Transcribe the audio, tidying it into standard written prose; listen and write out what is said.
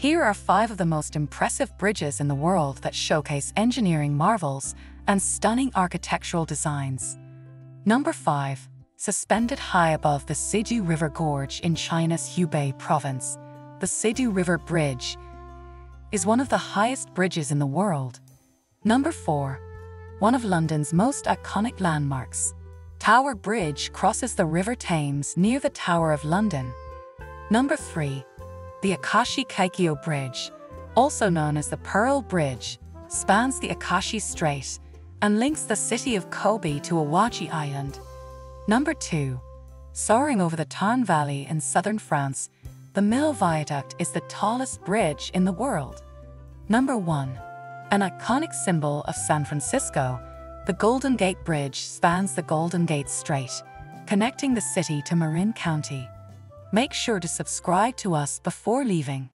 Here are 5 of the most impressive bridges in the world that showcase engineering marvels and stunning architectural designs. Number 5. Suspended high above the Sidu River Gorge in China's Hubei Province, the Sidu River Bridge is one of the highest bridges in the world. Number 4. One of London's most iconic landmarks, Tower Bridge crosses the River Thames near the Tower of London. Number 3. The Akashi Kaikyo Bridge, also known as the Pearl Bridge, spans the Akashi Strait and links the city of Kobe to Awaji Island. Number 2. Soaring over the Tarn Valley in southern France, the Millau Viaduct is the tallest bridge in the world. Number 1. An iconic symbol of San Francisco, the Golden Gate Bridge spans the Golden Gate Strait, connecting the city to Marin County. Make sure to subscribe to us before leaving.